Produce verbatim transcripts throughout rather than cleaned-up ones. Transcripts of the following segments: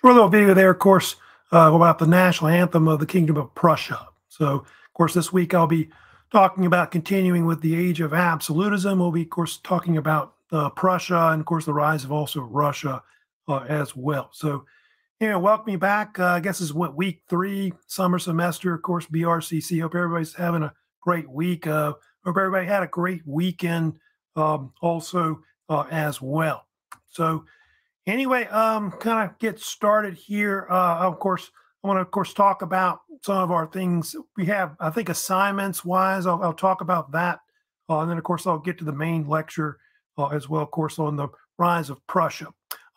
short little video there, of course, uh, about the national anthem of the Kingdom of Prussia. So, of course, this week I'll be talking about continuing with the age of absolutism. We'll be, of course, talking about uh, Prussia and, of course, the rise of also Russia uh, as well. So, you know, welcome you back. Uh, I guess this is what, week three, summer semester, of course, B R C C. Hope everybody's having a great week. Uh, hope everybody had a great weekend um, also uh, as well. So anyway, um, kind of get started here. Uh, of course, I want to, of course, talk about some of our things we have. I think assignments wise, I'll, I'll talk about that. Uh, and then, of course, I'll get to the main lecture uh, as well, of course, on the rise of Prussia.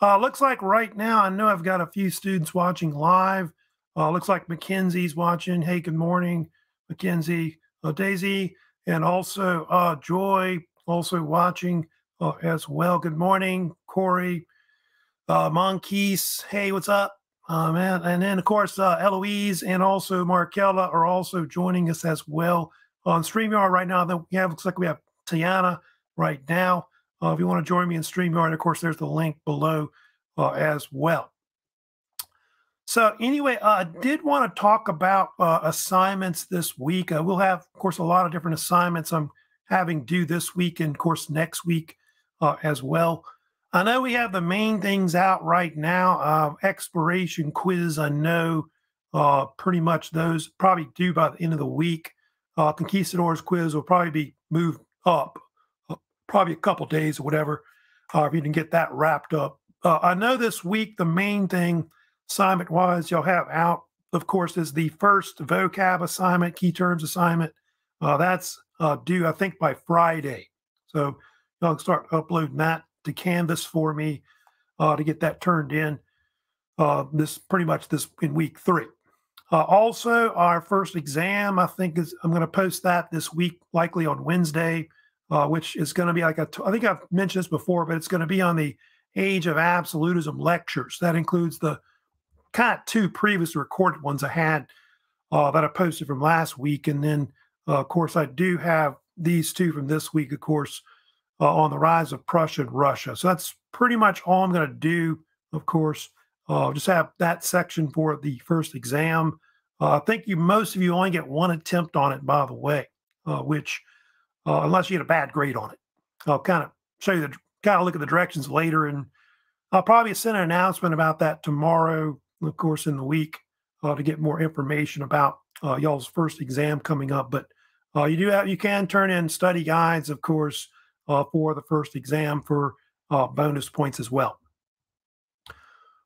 Uh, looks like right now, I know I've got a few students watching live. Uh, looks like Mackenzie's watching. Hey, good morning, Mackenzie, uh, Daisy, and also uh, Joy also watching uh, as well. Good morning, Corey, uh, Monkeese. Hey, what's up? Um, and, and then, of course, uh, Eloise and also Markella are also joining us as well on StreamYard right now. Then we have, looks like we have Tiana right now. Uh, if you want to join me in StreamYard, of course, there's the link below uh, as well. So anyway, uh, I did want to talk about uh, assignments this week. Uh, we'll have, of course, a lot of different assignments I'm having due this week and, of course, next week uh, as well. I know we have the main things out right now. Uh, exploration quiz, I know uh, pretty much those probably due by the end of the week. Uh, Conquistadors quiz will probably be moved up, uh, probably a couple days or whatever, uh, if you can get that wrapped up. Uh, I know this week the main thing assignment-wise you'll have out, of course, is the first vocab assignment, key terms assignment. Uh, that's uh, due, I think, by Friday. So y'all can start uploading that to Canvas for me uh, to get that turned in uh, this pretty much this in week three. Uh, also, our first exam, I think, is I'm going to post that this week, likely on Wednesday, uh, which is going to be like a, I think I've mentioned this before, but it's going to be on the Age of Absolutism lectures. That includes the kind of two previous recorded ones I had uh, that I posted from last week. And then, uh, of course, I do have these two from this week, of course, Uh, on the rise of Prussia and Russia. So that's pretty much all I'm going to do, of course. Uh, just have that section for the first exam. Uh, I think you most of you only get one attempt on it, by the way, uh, which, uh, unless you get a bad grade on it. I'll kind of show you, the kind of look at the directions later, and I'll probably send an announcement about that tomorrow, of course, in the week, uh, to get more information about uh, y'all's first exam coming up. But uh, you do have, you can turn in study guides, of course, Uh, for the first exam for uh, bonus points as well.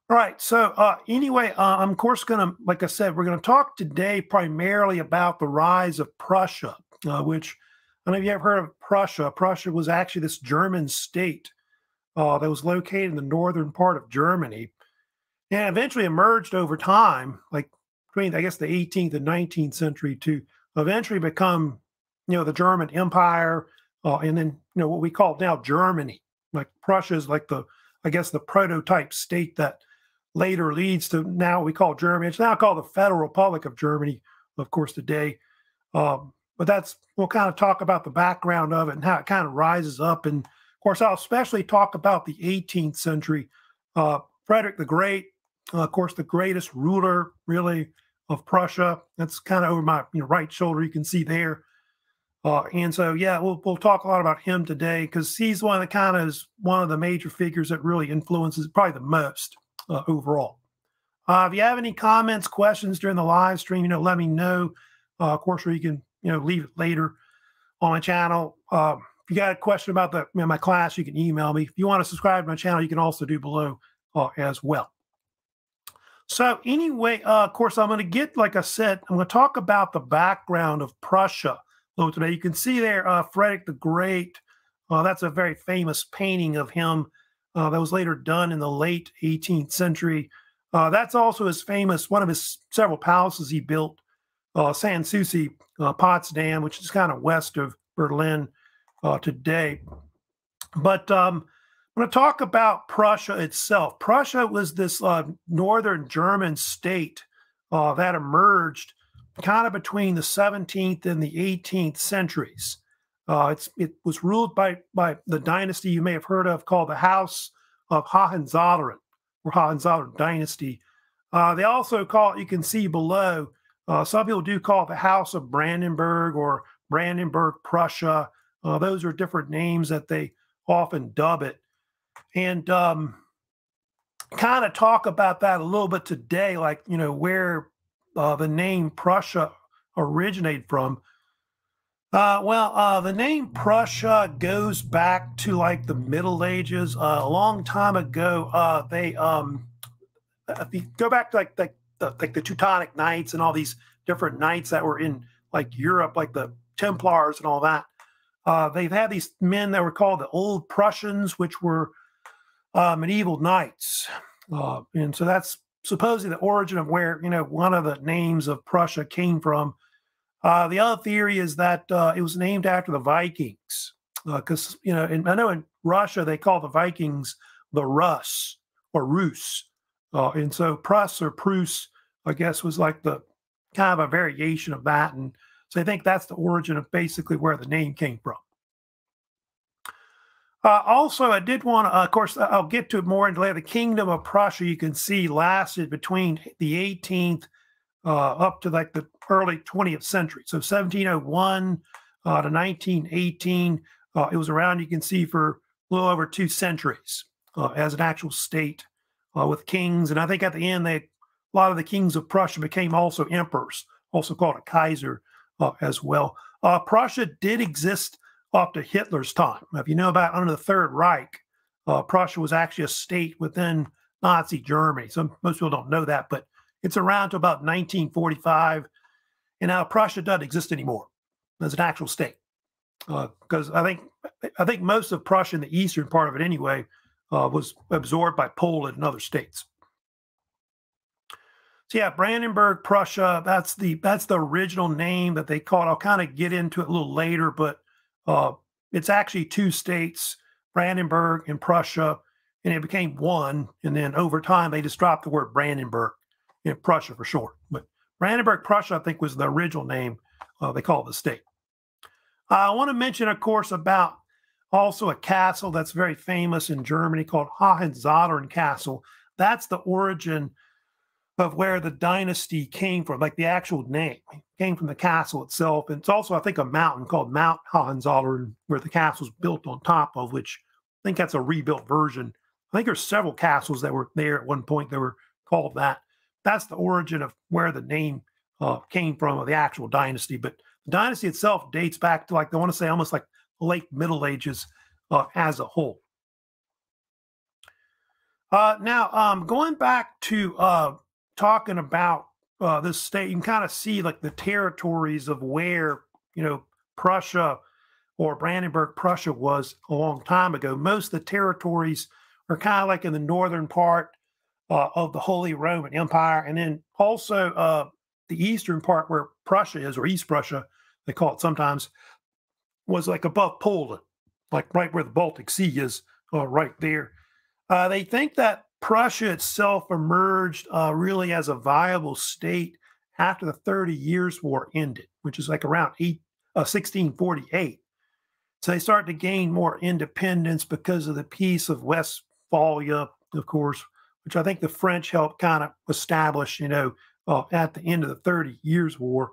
All right, so uh, anyway, uh, I'm of course going to, like I said, we're going to talk today primarily about the rise of Prussia, uh, which I don't know if you ever heard of Prussia. Prussia was actually this German state uh, that was located in the northern part of Germany and eventually emerged over time, like between, I guess, the eighteenth and nineteenth century to eventually become, you know, the German Empire. Uh, and then, you know, what we call now Germany, like Prussia is like the, I guess, the prototype state that later leads to now what we call Germany. It's now called the Federal Republic of Germany, of course, today. Um, but that's, we'll kind of talk about the background of it and how it kind of rises up. And, of course, I'll especially talk about the eighteenth century. Uh, Frederick the Great, uh, of course, the greatest ruler, really, of Prussia. That's kind of over my you know, right shoulder. You can see there. Uh, and so, yeah, we'll we'll talk a lot about him today because he's one of the kind of is one of the major figures that really influences probably the most uh, overall. Uh, if you have any comments, questions during the live stream, you know, let me know. Uh, of course, or you can you know leave it later on my channel. Uh, if you got a question about the you know, my class, you can email me. If you want to subscribe to my channel, you can also do below uh, as well. So anyway, uh, of course, I'm going to get like I said, I'm going to talk about the background of Prussia. Today you can see there uh, Frederick the Great. Uh, that's a very famous painting of him uh, that was later done in the late eighteenth century. Uh, that's also his famous one of his several palaces he built, uh, Sanssouci uh, Potsdam, which is kind of west of Berlin uh, today. But um, I'm going to talk about Prussia itself. Prussia was this uh, northern German state uh, that emerged kind of between the seventeenth and the eighteenth centuries. Uh, it's, it was ruled by, by the dynasty you may have heard of called the House of Hohenzollern, Hohenzollern dynasty. Uh, they also call it, you can see below, uh, some people do call it the House of Brandenburg or Brandenburg Prussia. Uh, those are different names that they often dub it. And um, kind of talk about that a little bit today, like, you know, where uh, the name Prussia originated from. Uh, well, uh, the name Prussia goes back to like the Middle Ages. Uh, a long time ago, uh, they um, if you go back to like the, the like the Teutonic Knights and all these different knights that were in like Europe, like the Templars and all that. Uh, they've had these men that were called the Old Prussians, which were uh, medieval knights, uh, and so that's supposedly the origin of where, you know, one of the names of Prussia came from. Uh, the other theory is that uh, it was named after the Vikings, because, uh, you know, in, I know in Russia they call the Vikings the Rus or Rus, uh, and so Prus or Prus, I guess, was like the kind of a variation of that, and so I think that's the origin of basically where the name came from. Uh, also, I did want to, uh, of course, I'll get to it more in later. The Kingdom of Prussia, you can see, lasted between the eighteenth uh, up to like the early twentieth century. So seventeen oh one uh, to nineteen eighteen, uh, it was around, you can see, for a little over two centuries uh, as an actual state uh, with kings. And I think at the end, they, a lot of the kings of Prussia became also emperors, also called a Kaiser uh, as well. Uh, Prussia did exist up to Hitler's time. Now, if you know about under the Third Reich, uh, Prussia was actually a state within Nazi Germany. Some, most people don't know that, but it's around to about nineteen forty-five. And now Prussia doesn't exist anymore as an actual state, because uh, I think I think most of Prussia in the eastern part of it anyway uh, was absorbed by Poland and other states. So yeah, Brandenburg Prussia. That's the that's the original name that they called. I'll kind of get into it a little later, but uh, it's actually two states, Brandenburg and Prussia, and it became one. And then over time, they just dropped the word Brandenburg and Prussia for short, but Brandenburg Prussia, I think, was the original name uh, they called the state. Uh, I want to mention, of course, about also a castle that's very famous in Germany called Hohenzollern Castle. That's the origin of where the dynasty came from, like the actual name came from the castle itself. And it's also, I think, a mountain called Mount Hohenzollern, where the castle's built on top of, which I think that's a rebuilt version. I think there's several castles that were there at one point that were called that. That's the origin of where the name uh, came from, of the actual dynasty. But the dynasty itself dates back to, like, I want to say almost like late Middle Ages uh, as a whole. Uh, now, um, going back to uh, talking about uh, this state, you can kind of see like the territories of where, you know, Prussia or Brandenburg Prussia was a long time ago. Most of the territories are kind of like in the northern part Uh, of the Holy Roman Empire, and then also uh, the eastern part where Prussia is, or East Prussia, they call it sometimes, was like above Poland, like right where the Baltic Sea is, uh, right there. Uh, they think that Prussia itself emerged uh, really as a viable state after the Thirty Years' War ended, which is like around eight, uh, sixteen forty-eight. So they started to gain more independence because of the Peace of Westphalia, of course, which I think the French helped kind of establish, you know, uh, at the end of the Thirty Years' War.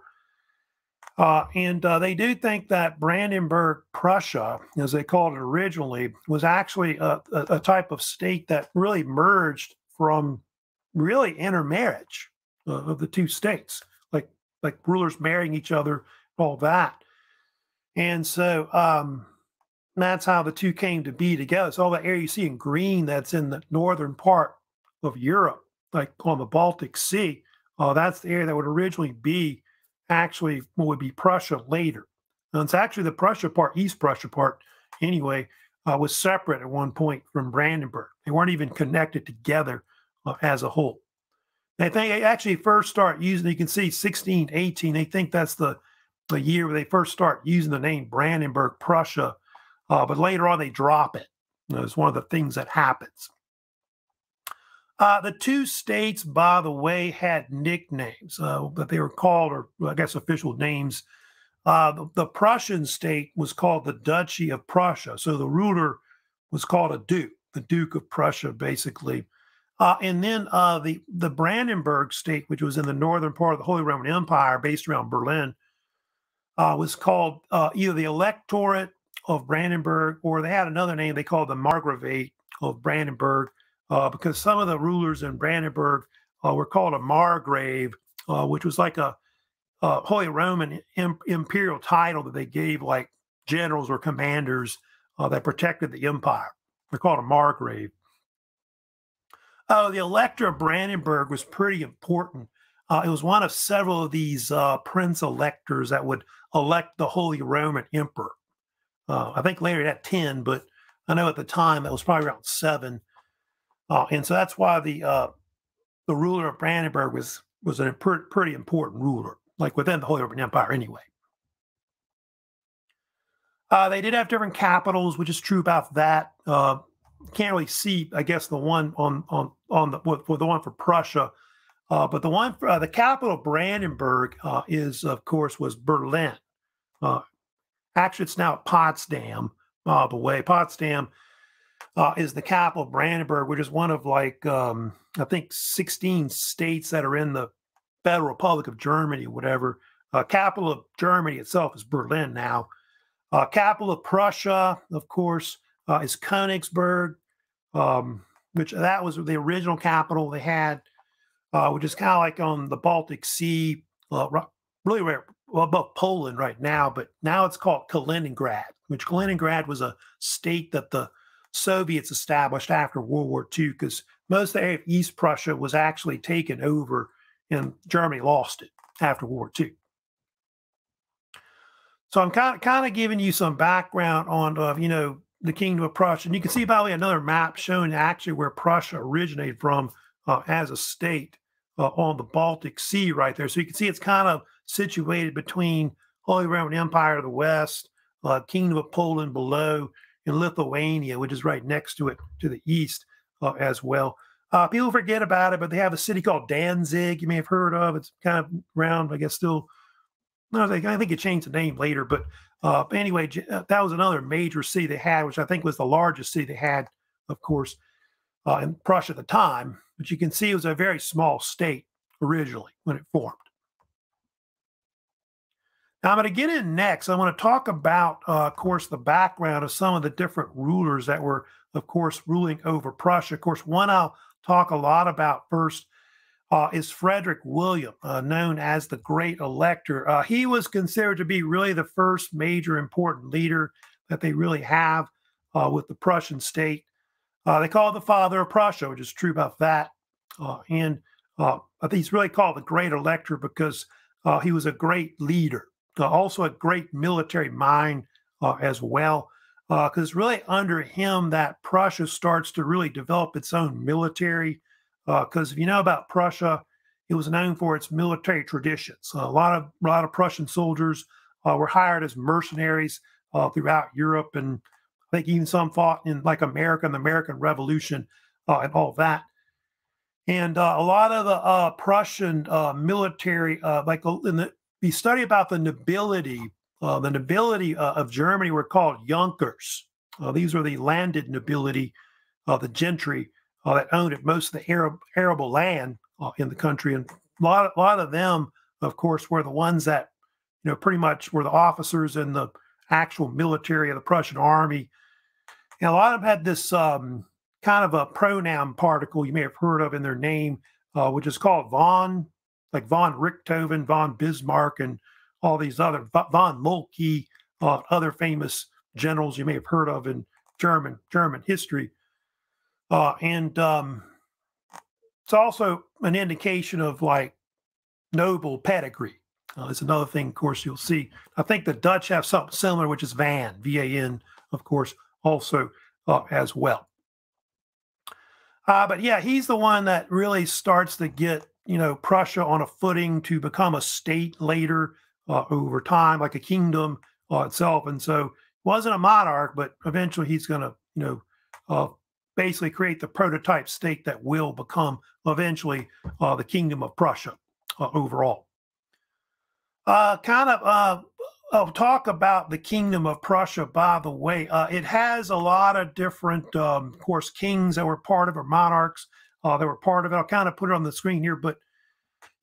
Uh, and uh, they do think that Brandenburg Prussia, as they called it originally, was actually a, a, a type of state that really merged from really intermarriage uh, of the two states, like like rulers marrying each other, all that. And so um, that's how the two came to be together. So all the area you see in green that's in the northern part of Europe, like on the Baltic Sea, uh, that's the area that would originally be actually what would be Prussia later. And it's actually the Prussia part, East Prussia part anyway, uh, was separate at one point from Brandenburg. They weren't even connected together uh, as a whole. They think they actually first start using, you can see sixteen eighteen, they think that's the, the year where they first start using the name Brandenburg Prussia, uh, but later on they drop it. You know, it's one of the things that happens. Uh, the two states, by the way, had nicknames, uh, but they were called, or well, I guess official names. Uh, the, the Prussian state was called the Duchy of Prussia. So the ruler was called a duke, the Duke of Prussia, basically. Uh, and then uh, the, the Brandenburg state, which was in the northern part of the Holy Roman Empire, based around Berlin, uh, was called uh, either the Electorate of Brandenburg, or they had another name they called the Margravate of Brandenburg, uh, because some of the rulers in Brandenburg uh, were called a Margrave, uh, which was like a, a Holy Roman im imperial title that they gave like generals or commanders uh, that protected the empire. They're called a Margrave. Uh, the Elector of Brandenburg was pretty important. Uh, it was one of several of these uh, prince electors that would elect the Holy Roman Emperor. Uh, I think later it had ten, but I know at the time that was probably around seven. Uh, and so that's why the uh, the ruler of Brandenburg was, was a per pretty important ruler, like within the Holy Roman Empire anyway. Uh, they did have different capitals, which is true about that. Uh, can't really see, I guess, the one on on on the for the one for Prussia, uh, but the one for, uh, the capital of Brandenburg uh, is, of course, was Berlin. Uh, Actually, it's now Potsdam, by the way. Potsdam uh, is the capital of Brandenburg, which is one of like, um, I think, sixteen states that are in the Federal Republic of Germany, whatever. Uh, capital of Germany itself is Berlin now. Uh, capital of Prussia, of course, uh, is Königsberg, um, which that was the original capital they had, uh, which is kind of like on the Baltic Sea, uh, really rare. Well, above Poland right now, but now it's called Kaliningrad, which Kaliningrad was a state that the Soviets established after World War Two, because most of the area of East Prussia was actually taken over, and Germany lost it after World War Two. So I'm kind of, kind of giving you some background on, uh, you know, the Kingdom of Prussia. And you can see probably another map showing actually where Prussia originated from uh, as a state uh, on the Baltic Sea right there. So you can see it's kind of situated between Holy Roman Empire to the west, uh, Kingdom of Poland below, and Lithuania, which is right next to it to the east uh, as well. Uh, people forget about it, but they have a city called Danzig you may have heard of. It's kind of round, I guess, still. No, I think it changed the name later, but uh, anyway, that was another major city they had, which I think was the largest city they had, of course, uh, in Prussia at the time. But you can see it was a very small state originally when it formed. Now, I'm going to get in next. I want to talk about, uh, of course, the background of some of the different rulers that were, of course, ruling over Prussia. Of course, one I'll talk a lot about first uh, is Frederick William, uh, known as the Great Elector. Uh, he was considered to be really the first major important leader that they really have uh, with the Prussian state. Uh, they call him the Father of Prussia, which is true about that. Uh, and uh, I think he's really called the Great Elector because uh, he was a great leader. Uh, also a great military mind uh, as well, because uh, really under him that Prussia starts to really develop its own military, because uh, if you know about Prussia, it was known for its military traditions. Uh, a lot of a lot of Prussian soldiers uh, were hired as mercenaries uh, throughout Europe, and I think even some fought in like America and the American Revolution uh, and all that. And uh, a lot of the uh, Prussian uh, military, uh, like in the The study about the nobility, uh, the nobility uh, of Germany were called Junkers. Uh, these were the landed nobility, uh, the gentry uh, that owned it, most of the Arab, arable land uh, in the country. And a lot, a lot of them, of course, were the ones that, you know, pretty much were the officers in the actual military of the Prussian army. And a lot of them had this um, kind of a pronoun particle you may have heard of in their name, uh, which is called von. Like von Richthofen, von Bismarck, and all these other, von Moltke, uh, other famous generals you may have heard of in German German history. Uh, and um, it's also an indication of like noble pedigree. Uh, it's another thing, of course, you'll see. I think the Dutch have something similar, which is Van, V A N, of course, also uh, as well. Uh, but yeah, he's the one that really starts to get, you know, Prussia on a footing to become a state later uh, over time, like a kingdom uh, itself. And so he wasn't a monarch, but eventually he's going to, you know, uh, basically create the prototype state that will become eventually uh, the Kingdom of Prussia uh, overall. Uh, kind of, uh, I'll talk about the Kingdom of Prussia, by the way. Uh, it has a lot of different, um, of course, kings that were part of, or monarchs. Uh, they were part of it. I'll kind of put it on the screen here, but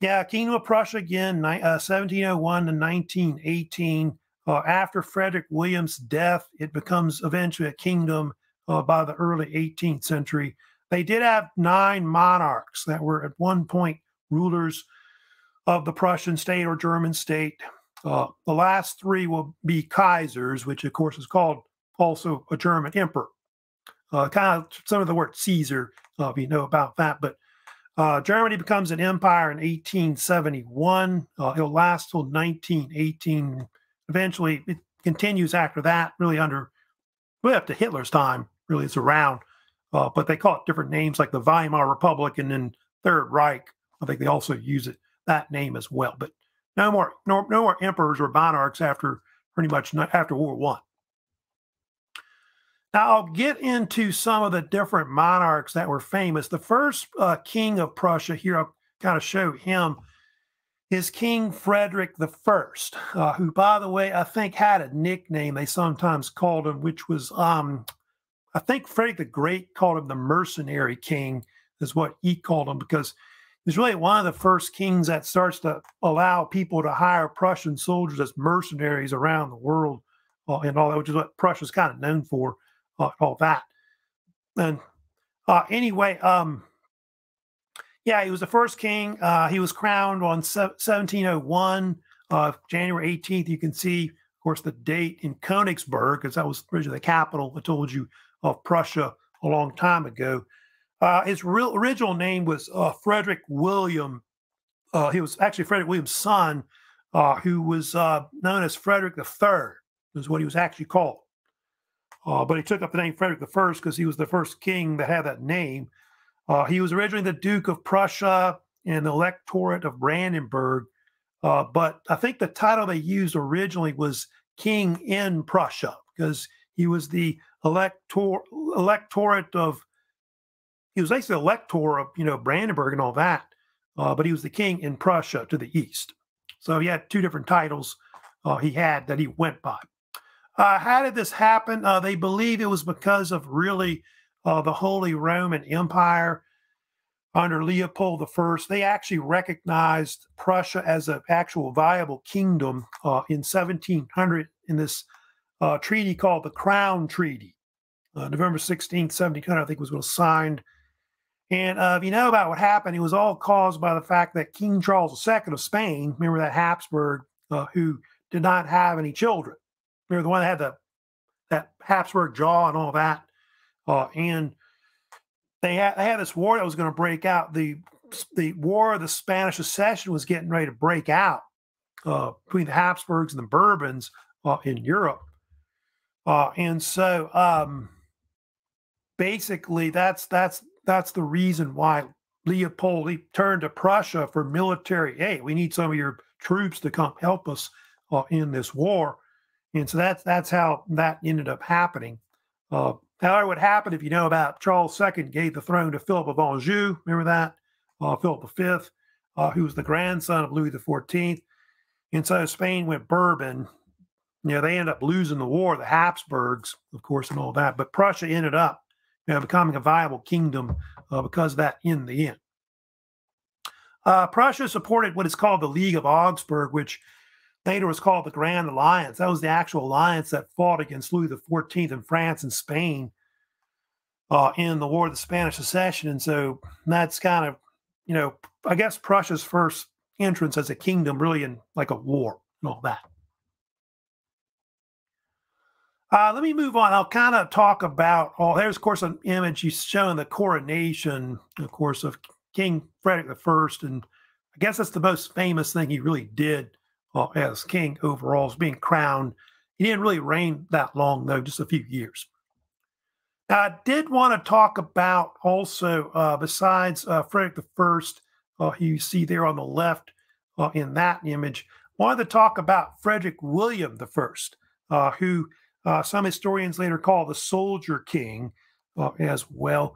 yeah, Kingdom of Prussia again, uh, seventeen oh one to nineteen eighteen. Uh, after Frederick William's death, it becomes eventually a kingdom uh, by the early eighteenth century. They did have nine monarchs that were at one point rulers of the Prussian state or German state. Uh, the last three will be Kaisers, which of course is called also a German emperor. Uh, kind of some of the word Caesar, uh, if you know about that. But uh, Germany becomes an empire in eighteen seventy-one. Uh, it'll last till nineteen eighteen. Eventually, it continues after that, really under, well, up to Hitler's time, really it's around. Uh, but they call it different names like the Weimar Republic and then Third Reich. I think they also use it, that name as well. But no more, no, no more emperors or monarchs after pretty much not after World War One. Now, I'll get into some of the different monarchs that were famous. The first uh, king of Prussia here, I'll kind of show him, is King Frederick the First, uh, who, by the way, I think had a nickname they sometimes called him, which was, um, I think Frederick the Great called him the Mercenary King, is what he called him, because he's really one of the first kings that starts to allow people to hire Prussian soldiers as mercenaries around the world uh, and all that, which is what Prussia's kind of known for. Uh, all that. And uh, anyway, um, yeah, he was the first king. Uh, he was crowned on seventeen oh one, uh, January eighteenth. You can see, of course, the date in Königsberg, because that was originally the capital, I told you, of Prussia a long time ago. Uh, his real original name was uh, Frederick William. Uh, he was actually Frederick William's son, uh, who was uh, known as Frederick the Third, is what he was actually called. Uh, but he took up the name Frederick the First because he was the first king that had that name. Uh, he was originally the Duke of Prussia and the Electorate of Brandenburg. Uh, but I think the title they used originally was King in Prussia because he was the elector electorate of, he was basically the elector of, you know, Brandenburg and all that. Uh, but he was the king in Prussia to the east. So he had two different titles uh, he had that he went by. Uh, how did this happen? Uh, they believe it was because of really uh, the Holy Roman Empire under Leopold the First. They actually recognized Prussia as an actual viable kingdom uh, in seventeen hundred in this uh, treaty called the Crown Treaty. Uh, November sixteenth, seventeen hundred, I think was, was signed. And uh, if you know about what happened, it was all caused by the fact that King Charles the Second of Spain, remember that Habsburg, uh, who did not have any children. Remember the one that had the, that Habsburg jaw and all that. Uh, and they had, they had this war that was going to break out. The, the War of the Spanish Succession was getting ready to break out uh, between the Habsburgs and the Bourbons uh, in Europe. Uh, and so um, basically that's, that's, that's the reason why Leopold he turned to Prussia for military aid. We need some of your troops to come help us uh, in this war. And so that's, that's how that ended up happening. Uh, however, what happened, if you know about Charles the Second, gave the throne to Philip of Anjou, remember that? Uh, Philip the Fifth, uh, who was the grandson of Louis the Fourteenth. And so Spain went Bourbon. You know, they ended up losing the war, the Habsburgs, of course, and all that. But Prussia ended up, you know, becoming a viable kingdom uh, because of that in the end. Uh, Prussia supported what is called the League of Augsburg, which later was called the Grand Alliance. That was the actual alliance that fought against Louis the Fourteenth in France and Spain uh, in the War of the Spanish Succession. And so that's kind of, you know, I guess Prussia's first entrance as a kingdom, really in like a war and all that. Uh, let me move on. I'll kind of talk about, oh, there's, of course, an image he's showing the coronation, of course, of King Frederick the First. And I guess that's the most famous thing he really did. Uh, as king overall, is being crowned. He didn't really reign that long, though, just a few years. Now, I did want to talk about also, uh, besides uh, Frederick the First, uh, who you see there on the left uh, in that image, I wanted to talk about Frederick William the First, uh, who uh, some historians later call the Soldier King uh, as well.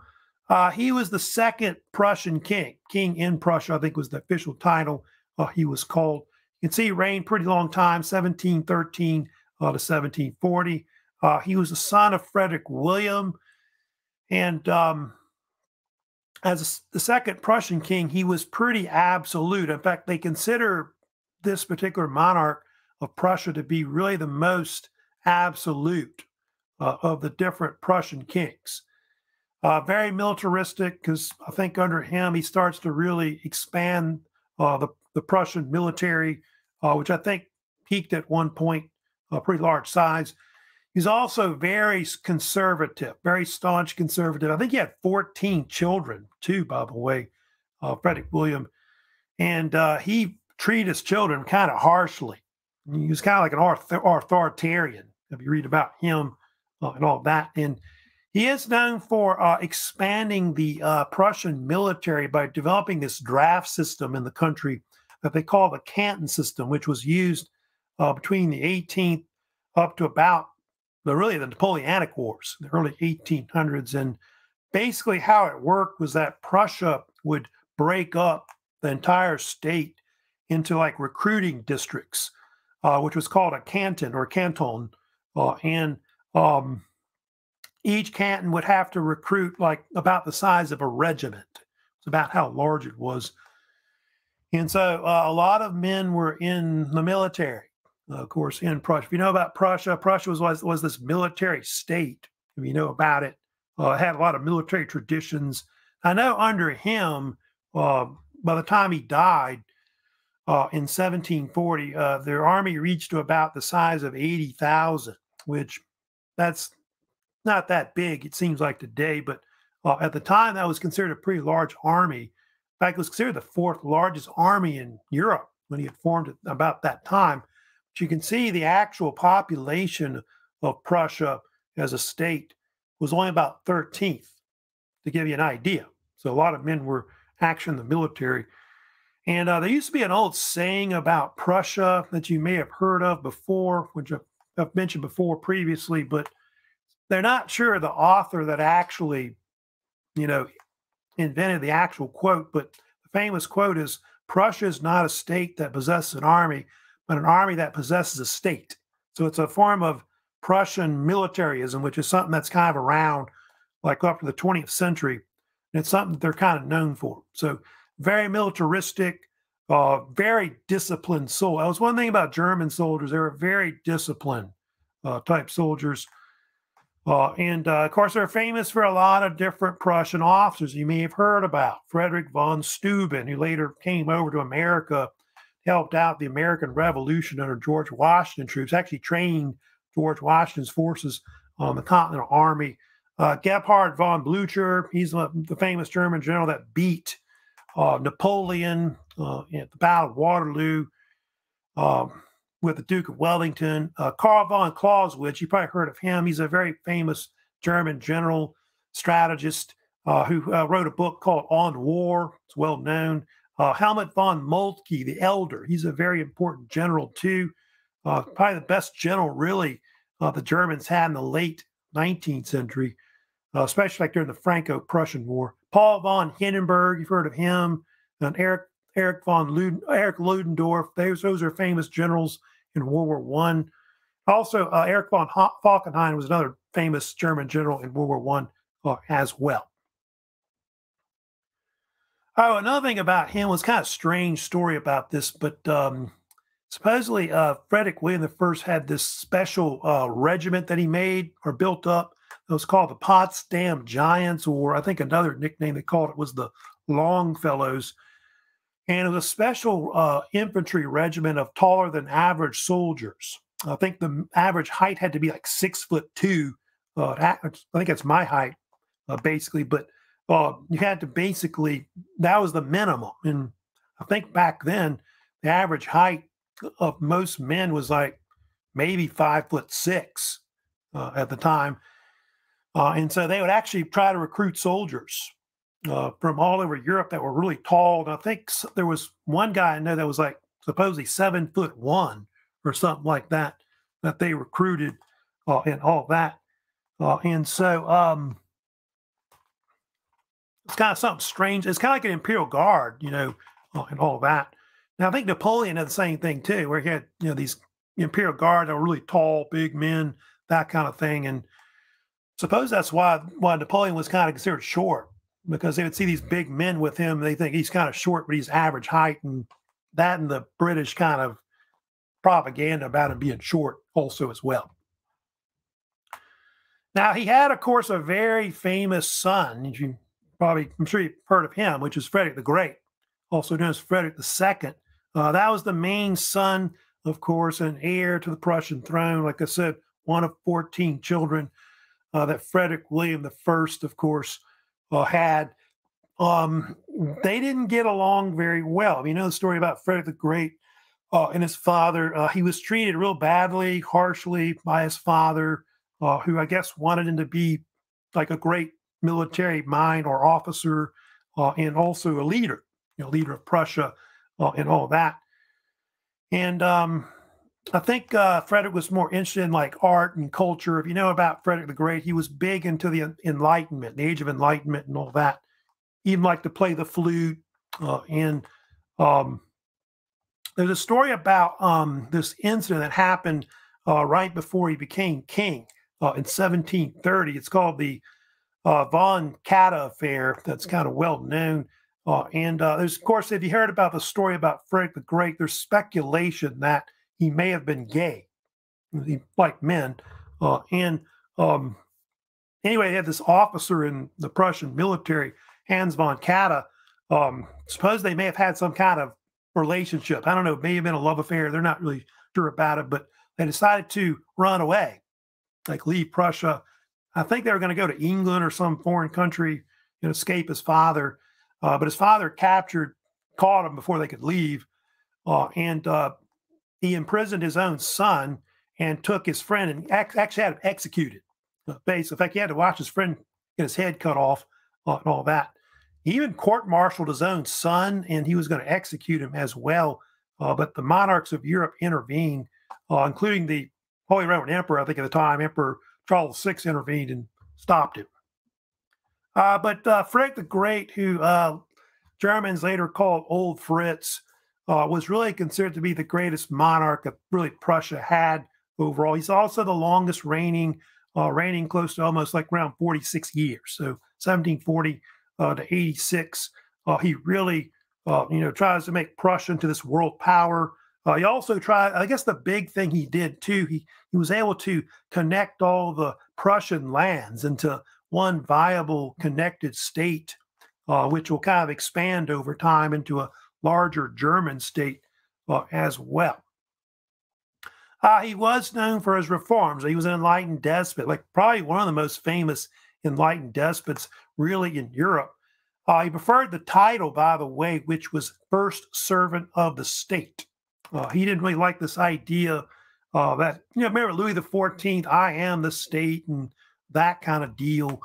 Uh, he was the second Prussian king. King in Prussia, I think, was the official title uh, he was called. You can see he reigned pretty long time, seventeen thirteen uh, to seventeen forty. Uh, he was the son of Frederick William. And um, As the second Prussian king, he was pretty absolute. In fact, they consider this particular monarch of Prussia to be really the most absolute uh, of the different Prussian kings. Uh, very militaristic, because I think under him, he starts to really expand uh, the, the Prussian military, uh, which I think peaked at one point, a pretty large size. He's also very conservative, very staunch conservative. I think he had fourteen children, too, by the way, uh, Frederick William. And uh, he treated his children kind of harshly. He was kind of like an authoritarian, if you read about him uh, and all that. And he is known for uh, expanding the uh, Prussian military by developing this draft system in the country that they call the Canton system, which was used uh, between the eighteenth up to about But really the Napoleonic Wars, the early eighteen hundreds. And basically how it worked was that Prussia would break up the entire state into like recruiting districts, uh, which was called a canton or canton. Uh, and um, each canton would have to recruit like about the size of a regiment. It's about how large it was. And so uh, a lot of men were in the military. Uh, of course, in Prussia. If you know about Prussia, Prussia was, was, was this military state. If you know about it, uh, had a lot of military traditions. I know under him, uh, by the time he died uh, in seventeen forty, uh, their army reached to about the size of eighty thousand, which that's not that big, it seems like today. But uh, at the time, that was considered a pretty large army. In fact, it was considered the fourth largest army in Europe when he had formed it about that time. You can see the actual population of Prussia as a state was only about thirteenth, to give you an idea. So a lot of men were actually in the military. And uh, there used to be an old saying about Prussia that you may have heard of before, which I've mentioned before previously, but they're not sure the author that actually, you know, invented the actual quote. But the famous quote is, "Prussia is not a state that possesses an army, but an army that possesses a state." So it's a form of Prussian militarism, which is something that's kind of around like up to the twentieth century. And it's something that they're kind of known for. So very militaristic, uh, very disciplined soul. That was one thing about German soldiers. They were very disciplined uh, type soldiers. Uh, and uh, of course, they're famous for a lot of different Prussian officers you may have heard about. Frederick von Steuben, who later came over to America, helped out the American Revolution under George Washington troops, actually trained George Washington's forces on the Continental Army. Uh, Gebhard von Blücher, he's the famous German general that beat uh, Napoleon uh, at the Battle of Waterloo um, with the Duke of Wellington. Uh, Karl von Clausewitz, you probably heard of him. He's a very famous German general strategist uh, who uh, wrote a book called On War. It's well known. Uh, Helmut von Moltke, the elder, he's a very important general too. Uh, probably the best general really uh, the Germans had in the late nineteenth century, uh, especially like during the Franco-Prussian War. Paul von Hindenburg, you've heard of him, and Erich, Erich von Luden, Erich Ludendorff. Those, those are famous generals in World War One. Also, uh, Erich von Falkenhayn was another famous German general in World War One uh, as well. Oh, another thing about him was kind of a strange story about this, but um, supposedly uh, Frederick William the First had this special uh, regiment that he made or built up. It was called the Potsdam Giants, or I think another nickname they called it was the Longfellows. And it was a special uh, infantry regiment of taller than average soldiers. I think the average height had to be like six foot two. Uh, I think that's my height, uh, basically, but Uh, you had to basically, that was the minimum. And I think back then, the average height of most men was like maybe five foot six uh, at the time. Uh, and so they would actually try to recruit soldiers uh, from all over Europe that were really tall. And I think there was one guy I know that was like supposedly seven foot one or something like that, that they recruited uh, and all that. Uh, and so, um, it's kind of something strange. It's kind of like an imperial guard, you know, uh, and all that. Now, I think Napoleon had the same thing, too, where he had, you know, these imperial guard that were really tall, big men, that kind of thing. And suppose that's why, why Napoleon was kind of considered short, because they would see these big men with him. They think he's kind of short, but he's average height, and that and the British kind of propaganda about him being short also as well. Now, he had, of course, a very famous son. You probably, I'm sure you've heard of him, which is Frederick the Great, also known as Frederick the Second. Uh, that was the main son, of course, and heir to the Prussian throne. Like I said, one of fourteen children uh, that Frederick William the First, of course, uh, had. Um, they didn't get along very well. You know the story about Frederick the Great uh, and his father. Uh, he was treated real badly, harshly by his father, Uh, who I guess wanted him to be like a great military mind or officer uh, and also a leader, you know, leader of Prussia uh, and all that. And um, I think uh, Frederick was more interested in like art and culture. If you know about Frederick the Great, he was big into the Enlightenment, the Age of Enlightenment and all that. He even liked to play the flute. Uh, and um, there's a story about um, this incident that happened uh, right before he became king. Uh, in seventeen thirty, it's called the uh, von Katta affair. That's kind of well known. Uh, and uh, there's, of course, if you heard about the story about Frederick the Great, there's speculation that he may have been gay, he like men. Uh, and um, anyway, they had this officer in the Prussian military, Hans von Katta. Um, suppose they may have had some kind of relationship. I don't know. It may have been a love affair. They're not really sure about it, but they decided to run away. Like leave Prussia. I think they were going to go to England or some foreign country and escape his father. Uh, but his father captured, caught him before they could leave. Uh, and uh, he imprisoned his own son and took his friend and ex actually had him executed. Uh, basically, in fact, he had to watch his friend get his head cut off uh, and all that. He even court-martialed his own son, and he was going to execute him as well. Uh, but the monarchs of Europe intervened, uh, including the Holy Roman Emperor, I think at the time, Emperor Charles the Sixth intervened and stopped him. Uh, but uh, Frederick the Great, who uh, Germans later called Old Fritz, uh, was really considered to be the greatest monarch that really Prussia had overall. He's also the longest reigning, uh, reigning close to almost like around forty-six years. So seventeen forty uh, to eighty-six, uh, he really, uh, you know, tries to make Prussia into this world power. Uh, he also tried, I guess the big thing he did too, he, he was able to connect all the Prussian lands into one viable connected state, uh, which will kind of expand over time into a larger German state uh, as well. Uh, he was known for his reforms. He was an enlightened despot, like probably one of the most famous enlightened despots really in Europe. Uh, he preferred the title, by the way, which was first servant of the state. Uh, he didn't really like this idea uh, that, you know, remember Louis the Fourteenth, I am the state and that kind of deal.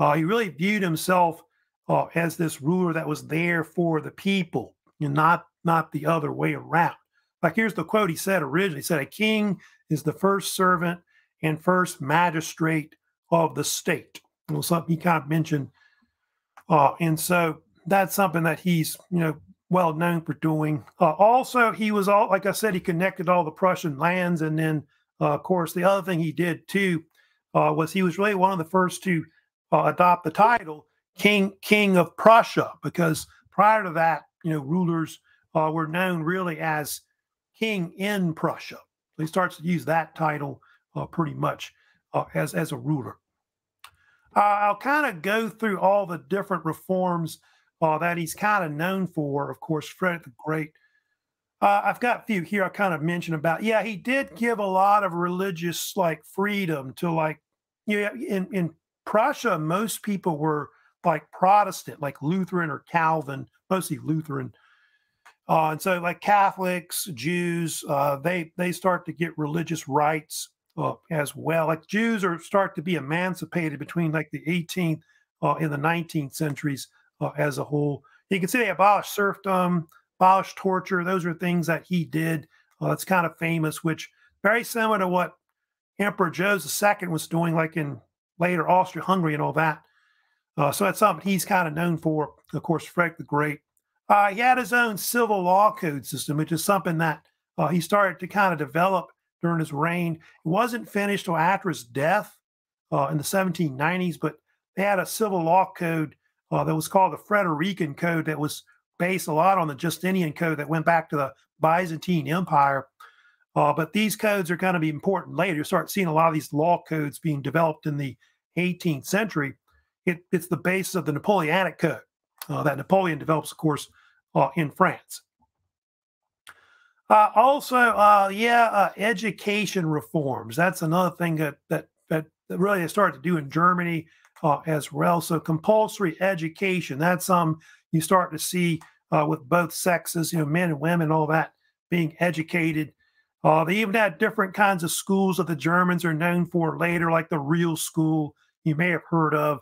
Uh, he really viewed himself uh, as this ruler that was there for the people and not, not the other way around. Like here's the quote he said originally. He said, a king is the first servant and first magistrate of the state. It was something he kind of mentioned. Uh, and so that's something that he's, you know, well known for doing. Uh, also, he was all, like I said, he connected all the Prussian lands. And then, uh, of course, the other thing he did too uh, was he was really one of the first to uh, adopt the title King King of Prussia, because prior to that, you know, rulers uh, were known really as King in Prussia. So he starts to use that title uh, pretty much uh, as as a ruler. Uh, I'll kind of go through all the different reforms Uh, that he's kind of known for, of course, Frederick the Great. Uh, I've got a few here I kind of mentioned about. Yeah, he did give a lot of religious, like, freedom to, like, you know, in, in Prussia, most people were, like, Protestant, like Lutheran or Calvin, mostly Lutheran. Uh, and so, like, Catholics, Jews, uh, they, they start to get religious rights uh, as well. Like, Jews are start to be emancipated between, like, the eighteenth uh, and the nineteenth centuries. Uh, as a whole, you can see they abolished serfdom, abolished torture. Those are things that he did. Uh, that's kind of famous, which very similar to what Emperor Joseph the Second was doing, like in later Austria-Hungary and all that. Uh, so that's something he's kind of known for. Of course, Frederick the Great. Uh, he had his own civil law code system, which is something that uh, he started to kind of develop during his reign. It wasn't finished till after his death uh, in the seventeen nineties, but they had a civil law code uh, that was called the Frederican Code, that was based a lot on the Justinian Code that went back to the Byzantine Empire. Uh, but these codes are going to be important later. You start seeing a lot of these law codes being developed in the eighteenth century. It, it's the basis of the Napoleonic Code uh, that Napoleon develops, of course, uh, in France. Uh, also, uh, yeah, uh, education reforms. That's another thing that that that really they started to do in Germany uh, as well. So compulsory education. That's um you start to see uh, with both sexes, you know, men and women, all that being educated. Uh, they even had different kinds of schools that the Germans are known for later, like the real school you may have heard of,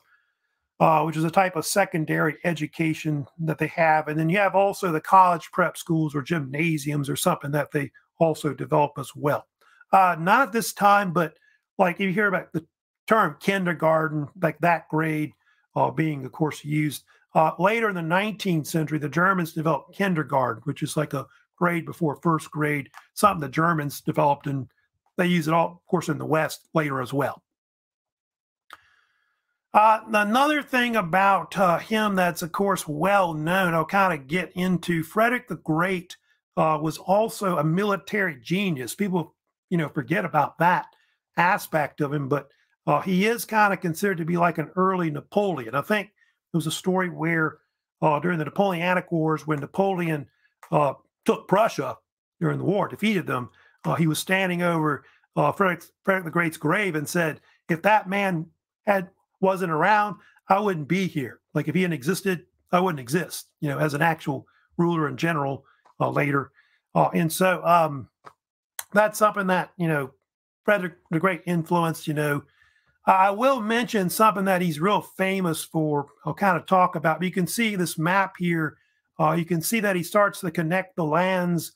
uh, which is a type of secondary education that they have. And then you have also the college prep schools or gymnasiums or something that they also develop as well. Uh, not at this time, but like if you hear about the term kindergarten, like that grade uh, being, of course, used. Uh, later in the nineteenth century, the Germans developed kindergarten, which is like a grade before first grade, something the Germans developed, and they use it all, of course, in the West later as well. Uh, another thing about uh, him that's, of course, well known, I'll kind of get into, Frederick the Great uh, was also a military genius. People, you know, forget about that aspect of him, but uh, he is kind of considered to be like an early Napoleon. I think it was a story where uh, during the Napoleonic Wars, when Napoleon uh, took Prussia during the war, defeated them, uh, he was standing over uh, Frederick, Frederick the Great's grave and said, if that man had wasn't around, I wouldn't be here. Like if he hadn't existed, I wouldn't exist, you know, as an actual ruler and general uh, later. Uh, and so um, that's something that, you know, Frederick the Great influenced, you know. I will mention something that he's real famous for. I'll kind of talk about, you can see this map here. Uh, you can see that he starts to connect the lands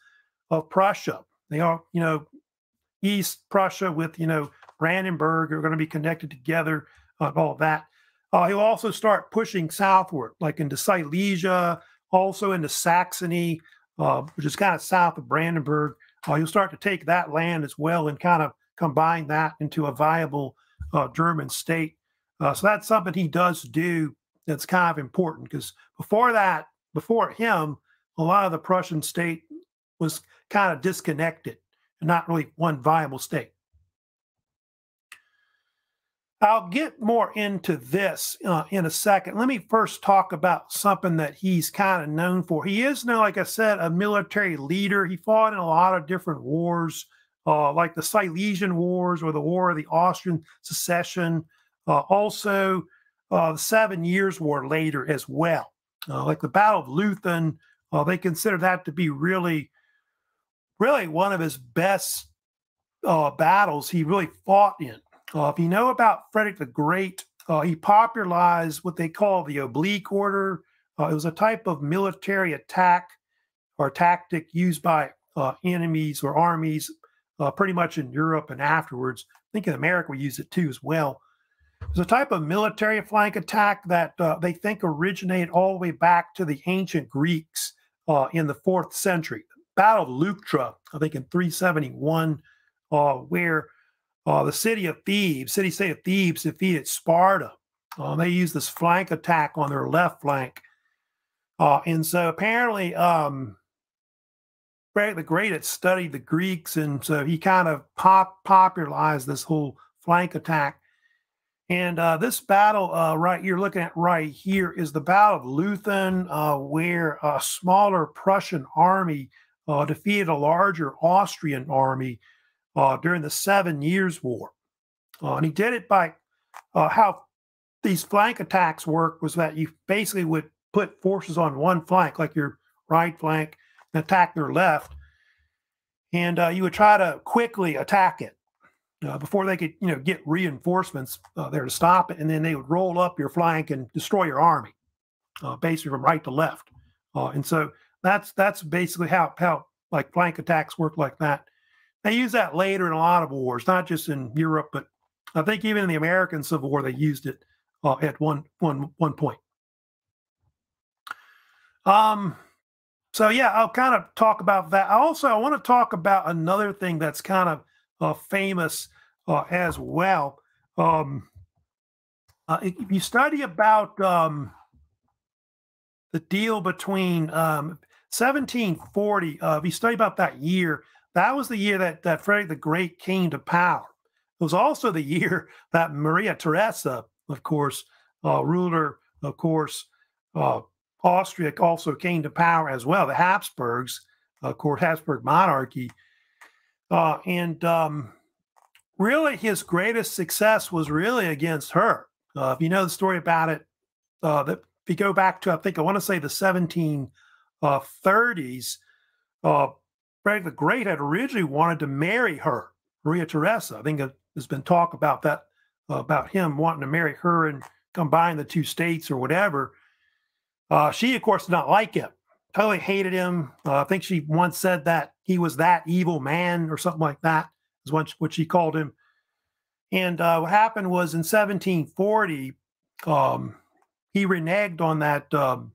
of Prussia. They are, you know, East Prussia with, you know, Brandenburg are going to be connected together, uh, all that. Uh, he'll also start pushing southward, like into Silesia, also into Saxony, uh, which is kind of south of Brandenburg. Uh, he'll start to take that land as well and kind of combine that into a viable uh, German state. Uh, so that's something he does do that's kind of important, because before that, Before him, a lot of the Prussian state was kind of disconnected and not really one viable state. I'll get more into this uh, in a second. Let me first talk about something that he's kind of known for. He is now, like I said, a military leader. He fought in a lot of different wars, uh, like the Silesian Wars or the War of the Austrian Succession, uh, also uh, the Seven Years' War later as well. Uh, like the Battle of Leuthen, uh, they consider that to be really, really one of his best uh, battles he really fought in. Uh, if you know about Frederick the Great, uh, he popularized what they call the oblique order. Uh, it was a type of military attack or tactic used by uh, enemies or armies uh, pretty much in Europe and afterwards. I think in America we used it too as well. It's a type of military flank attack that uh, they think originated all the way back to the ancient Greeks uh, in the fourth century. Battle of Leuctra, I think in three seventy-one, uh, where uh, the city of Thebes, city-state of Thebes, defeated Sparta. Uh, they used this flank attack on their left flank. Uh, and so apparently um, Frederick the Great had studied the Greeks, and so he kind of pop popularized this whole flank attack. And uh, this battle uh, right you're looking at right here is the Battle of Leuthen, uh, where a smaller Prussian army uh, defeated a larger Austrian army uh, during the Seven Years' War. Uh, and he did it by uh, how these flank attacks work was that you basically would put forces on one flank, like your right flank, and attack their left. And uh, you would try to quickly attack it. Uh, before they could, you know, get reinforcements uh, there to stop it, and then they would roll up your flank and destroy your army, uh, basically from right to left. Uh, and so that's that's basically how how like flank attacks work like that. They use that later in a lot of wars, not just in Europe, but I think even in the American Civil War they used it uh, at one one one point. Um. So yeah, I'll kind of talk about that. I also I want to talk about another thing that's kind of Uh, famous uh, as well. Um, uh, if you study about um, the deal between um, seventeen forty, uh, if you study about that year, that was the year that, that Frederick the Great came to power. It was also the year that Maria Theresa, of course, uh, ruler, of course, uh, Austria also came to power as well. The Habsburgs, of course, Habsburg monarchy. Uh, and um, really his greatest success was really against her. Uh, if you know the story about it, uh, that if you go back to, I think, I want to say the seventeen thirties, uh, Frederick the Great had originally wanted to marry her, Maria Theresa. I think there's been talk about that, uh, about him wanting to marry her and combine the two states or whatever. Uh, she, of course, did not like him, totally hated him. Uh, I think she once said that he was that evil man or something like that, is what she called him. And uh, what happened was in seventeen forty, um, he reneged on that, um,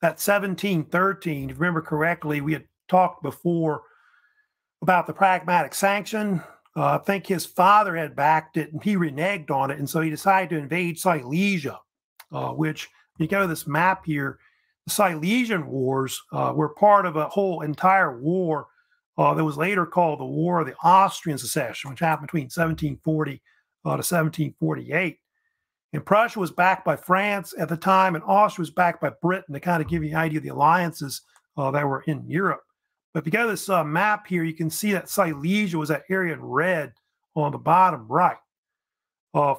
that seventeen thirteen. If you remember correctly, we had talked before about the pragmatic sanction. Uh, I think his father had backed it and he reneged on it. And so he decided to invade Silesia, uh, which, you go to this map here, the Silesian Wars uh, were part of a whole entire war uh, that was later called the War of the Austrian Succession, which happened between seventeen forty uh, to seventeen forty-eight. And Prussia was backed by France at the time, and Austria was backed by Britain, to kind of give you an idea of the alliances uh, that were in Europe. But if you go to this uh, map here, you can see that Silesia was that area in red on the bottom right. Uh,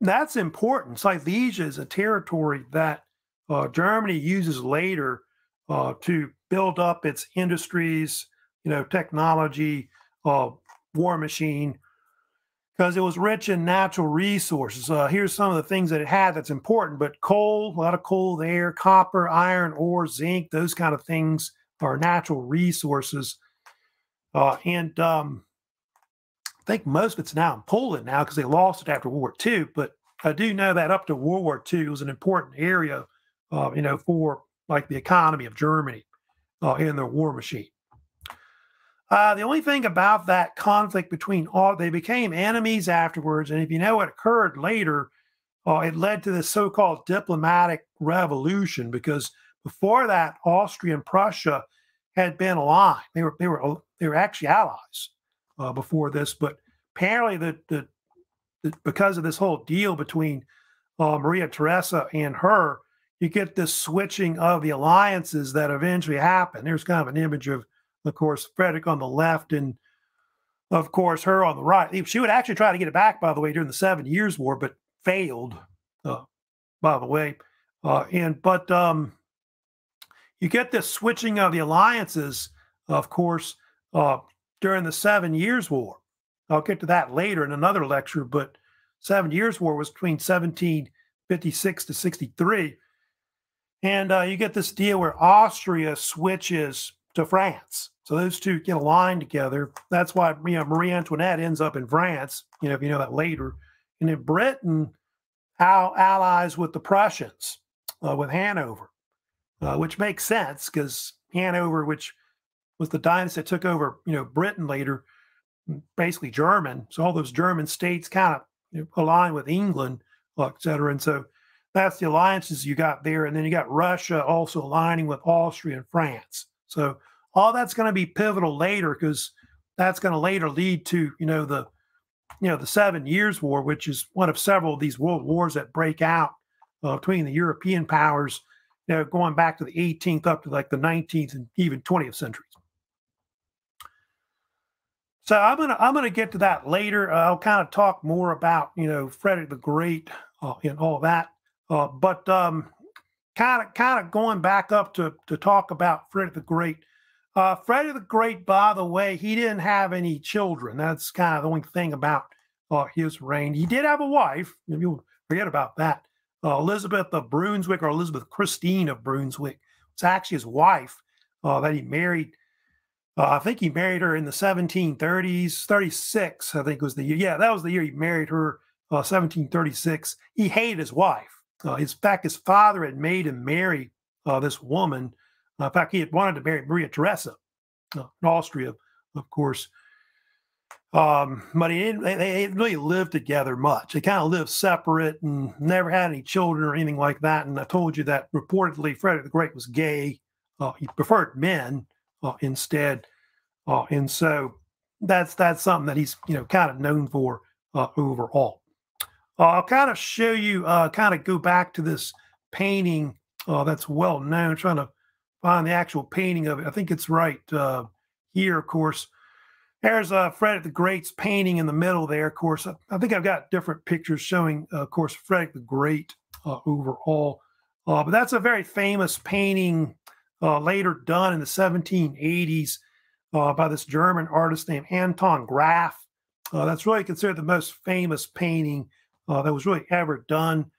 that's important. Silesia is a territory that uh, Germany uses later uh, to build up its industries, you know, technology, uh, war machine, because it was rich in natural resources. Uh, here's some of the things that it had that's important, but coal, a lot of coal there, copper, iron, ore, zinc, those kind of things are natural resources. Uh, and um, I think most of it's now in Poland now because they lost it after World War Two, but I do know that up to World War Two it was an important area, uh, you know, for like the economy of Germany uh, and their war machine. Uh, the only thing about that conflict between all, they became enemies afterwards. And if you know what occurred later, uh, it led to this so-called diplomatic revolution, because before that, Austria and Prussia had been aligned. They were, they were, they were actually allies uh, before this, but apparently the, the, the, because of this whole deal between uh, Maria Theresa and her, you get this switching of the alliances that eventually happened. There's kind of an image of, of course, Frederick on the left and, of course, her on the right. She would actually try to get it back, by the way, during the Seven Years' War, but failed, uh, by the way. Uh, and But um, you get this switching of the alliances, of course, uh, during the Seven Years' War. I'll get to that later in another lecture, but Seven Years' War was between seventeen fifty-six to sixty-three. And uh, you get this deal where Austria switches to France. So those two get aligned together. That's why, you know, Marie Antoinette ends up in France, you know, if you know that later. And in Britain, al allies with the Prussians, uh, with Hanover, uh, which makes sense because Hanover, which was the dynasty that took over, you know, Britain later, basically German. So all those German states kind of, you know, align with England, et cetera. And so that's the alliances you got there. And then you got Russia also aligning with Austria and France. So all that's going to be pivotal later, because that's going to later lead to, you know, the, you know, the Seven Years' War, which is one of several of these world wars that break out uh, between the European powers, you know, going back to the eighteenth up to like the nineteenth and even twentieth centuries. So I'm gonna I'm gonna get to that later. Uh, I'll kind of talk more about, you know, Frederick the Great uh, and all that, uh, but. Um, Kind of, kind of going back up to, to talk about Frederick the Great. Uh, Frederick the Great, by the way, he didn't have any children. That's kind of the only thing about uh, his reign. He did have a wife. You'll forget about that. Uh, Elizabeth of Brunswick, or Elizabeth Christine of Brunswick, was actually his wife uh, that he married. Uh, I think he married her in the seventeen thirties, thirty-six, I think was the year. Yeah, that was the year he married her, uh, seventeen thirty-six. He hated his wife. Uh, in fact, his father had made him marry uh, this woman. Uh, in fact, he had wanted to marry Maria Theresa, uh, in Austria, of course. Um, but he, they, they didn't really live together much. They kind of lived separate and never had any children or anything like that. And I told you that reportedly Frederick the Great was gay. Uh, he preferred men uh, instead. Uh, and so that's that's something that he's, you know, kind of known for uh, overall. Uh, I'll kind of show you, uh, kind of go back to this painting uh, that's well known. I'm trying to find the actual painting of it. I think it's right uh, here, of course. There's uh, Frederick the Great's painting in the middle there. Of course, I, I think I've got different pictures showing, uh, of course, Frederick the Great uh, overall. Uh, but that's a very famous painting uh, later done in the seventeen eighties uh, by this German artist named Anton Graf. Uh, that's really considered the most famous painting uh, that was really ever done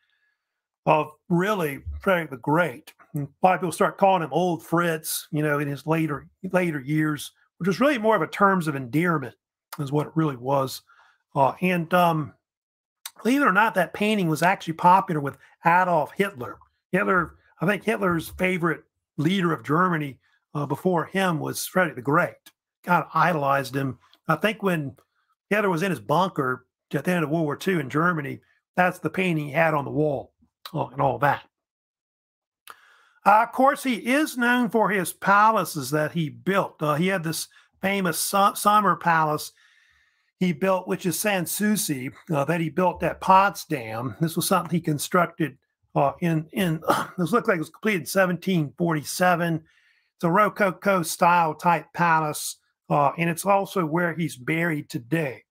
of really Frederick the Great. And a lot of people start calling him Old Fritz, you know, in his later later years, which was really more of a terms of endearment is what it really was. Uh, and um, believe it or not, that painting was actually popular with Adolf Hitler. Hitler, I think Hitler's favorite leader of Germany uh, before him was Frederick the Great. Kind of idolized him. I think when Hitler was in his bunker at the end of World War Two in Germany, that's the painting he had on the wall uh, and all that. Uh, of course, he is known for his palaces that he built. Uh, he had this famous su summer palace he built, which is Sanssouci, uh, that he built at Potsdam. This was something he constructed uh, in, in uh, this looked like it was completed in seventeen forty-seven. It's a Rococo-style type palace, uh, and it's also where he's buried today.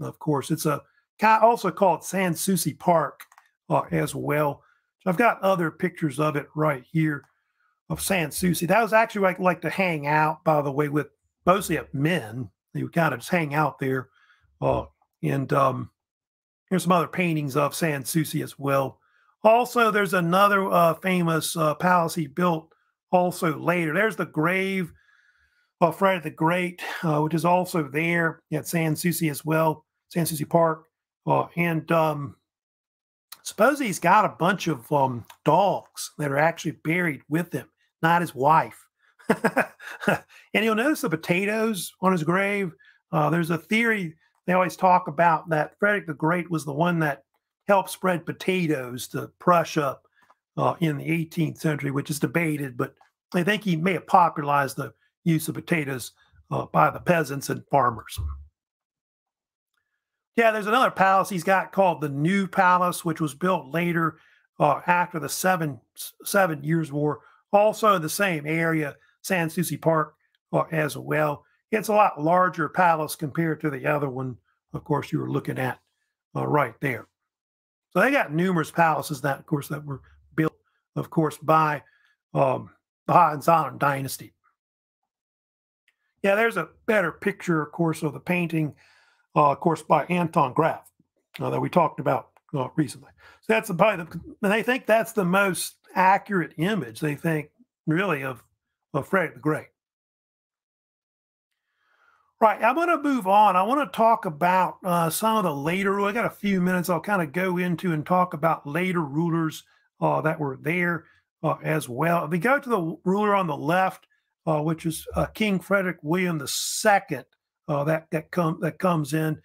Of course, it's a also called Sanssouci Park uh, as well. I've got other pictures of it right here of Sanssouci. That was actually like, like to hang out, by the way, with mostly of men. They would kind of just hang out there. Uh, and um, here's some other paintings of Sanssouci as well. Also, there's another uh, famous uh, palace he built also later. There's the grave of Frederick the Great, uh, which is also there at Sanssouci as well, Sanssouci Park. Uh, and... Um, Suppose he's got a bunch of um, dogs that are actually buried with him, not his wife. And you'll notice the potatoes on his grave. Uh, there's a theory they always talk about that Frederick the Great was the one that helped spread potatoes to Prussia uh, in the eighteenth century, which is debated. But I think he may have popularized the use of potatoes uh, by the peasants and farmers. Yeah, there's another palace he's got called the New Palace, which was built later uh, after the Seven Seven Years' War. Also in the same area, Sanssouci Park uh, as well. It's a lot larger palace compared to the other one, of course, you were looking at uh, right there. So they got numerous palaces that, of course, that were built, of course, by um, the Hohenzollern dynasty. Yeah, there's a better picture, of course, of the painting. Uh, of course, by Anton Graf uh, that we talked about uh, recently. So that's probably the, and they think that's the most accurate image they think really of, of Frederick the Great. Right, I'm going to move on. I want to talk about uh, some of the later rulers. I got a few minutes I'll kind of go into and talk about later rulers uh, that were there uh, as well. If we go to the ruler on the left, uh, which is uh, King Frederick William the Second. Uh, that that comes that comes in.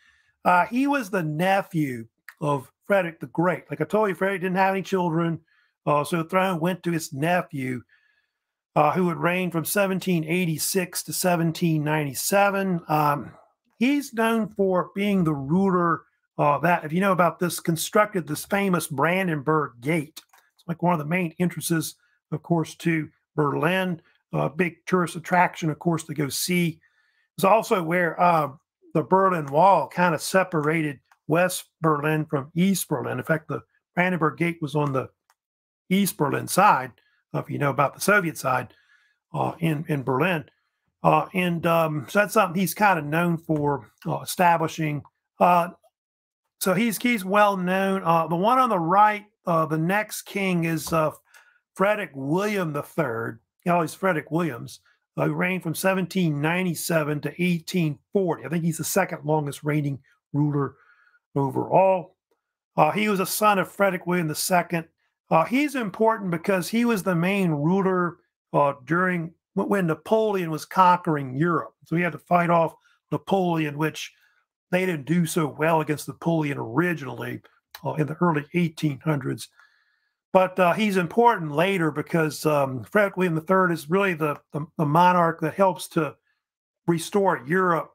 Uh, he was the nephew of Frederick the Great. Like I told you, Frederick didn't have any children, uh, so the throne went to his nephew, uh, who would reign from seventeen eighty-six to seventeen ninety-seven. Um, he's known for being the ruler uh, that, if you know about this, constructed this famous Brandenburg Gate. It's like one of the main entrances, of course, to Berlin. A uh, big tourist attraction, of course, to go see. It's also where uh, the Berlin Wall kind of separated West Berlin from East Berlin. In fact, the Brandenburg Gate was on the East Berlin side, if you know about the Soviet side uh, in, in Berlin. Uh, and um, so that's something he's kind of known for uh, establishing. Uh, so he's, he's well known. Uh, the one on the right, uh, the next king is uh, Frederick William the Third. You know, he's Frederick Williams. Uh, he reigned from seventeen ninety-seven to eighteen forty. I think he's the second longest reigning ruler overall. Uh, he was a son of Frederick William the Second. Uh, he's important because he was the main ruler uh, during when Napoleon was conquering Europe. So he had to fight off Napoleon, which They didn't do so well against Napoleon originally uh, in the early eighteen hundreds. But uh, he's important later because um, Frederick William the third is really the, the, the monarch that helps to restore Europe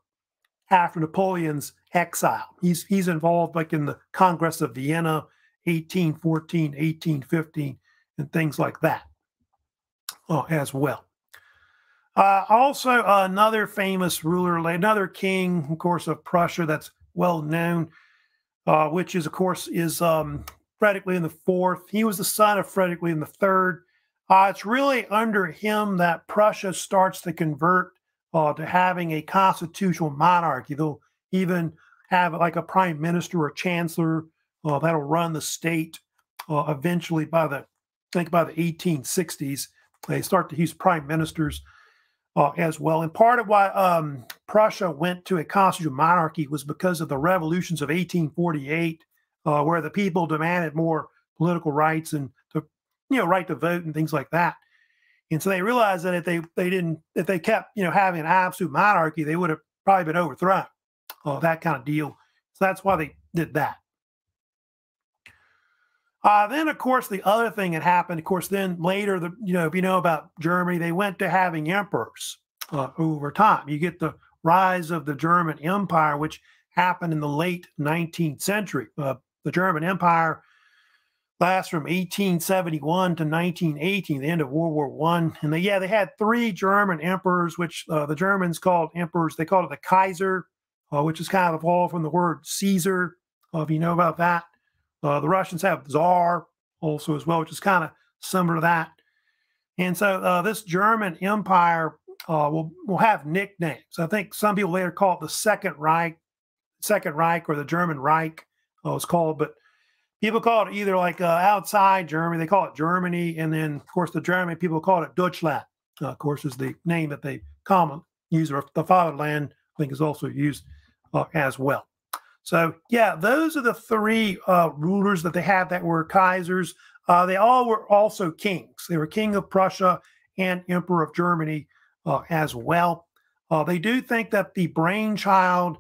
after Napoleon's exile. He's, he's involved like in the Congress of Vienna, eighteen fourteen, eighteen fifteen, and things like that uh, as well. Uh, also, uh, another famous ruler, another king, of course, of Prussia that's well known, uh, which is, of course, is um, Frederick William the fourth. He was the son of Frederick William the third. Uh, it's really under him that Prussia starts to convert uh, to having a constitutional monarchy. They'll even have like a prime minister or chancellor uh, that'll run the state uh, eventually by the, I think by the eighteen sixties. They start to use prime ministers Uh, as well. And part of why um, Prussia went to a constitutional monarchy was because of the revolutions of eighteen forty-eight, uh, where the people demanded more political rights and the you know right to vote and things like that. And so they realized that if they they didn't if they kept you know having an absolute monarchy, they would have probably been overthrown. Uh, that kind of deal. So that's why they did that. Uh, then, of course, the other thing that happened, of course, then later, the, you know, if you know about Germany, they went to having emperors uh, over time. You get the rise of the German Empire, which happened in the late nineteenth century. Uh, the German Empire lasts from eighteen seventy-one to nineteen eighteen, the end of World War One. And they, yeah, they had three German emperors, which uh, the Germans called emperors. They called it the Kaiser, uh, which is kind of evolved from the word Caesar, uh, if you know about that. Uh, the Russians have Tsar also as well, which is kind of similar to that. And so uh, this German Empire uh, will, will have nicknames. I think some people later call it the Second Reich, Second Reich or the German Reich uh, it's called. But people call it either like uh, outside Germany, they call it Germany. And then, of course, the German people call it Deutschland, uh, of course, is the name that they commonly use. Or the fatherland, I think, is also used uh, as well. So, yeah, those are the three uh, rulers that they had that were Kaisers. Uh, they all were also kings. They were King of Prussia and Emperor of Germany uh, as well. Uh, they do think that the brainchild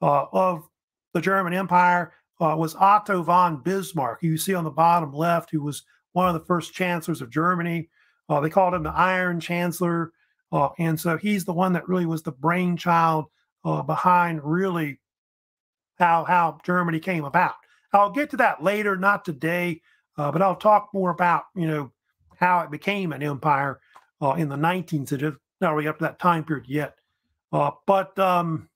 uh, of the German Empire uh, was Otto von Bismarck, who you see on the bottom left, who was one of the first chancellors of Germany. Uh, they called him the Iron Chancellor. Uh, and so he's the one that really was the brainchild uh, behind really How, how Germany came about. I'll get to that later, not today, uh, but I'll talk more about, you know, how it became an empire uh, in the nineteenth century. Not really up to that time period yet. Uh, but, um,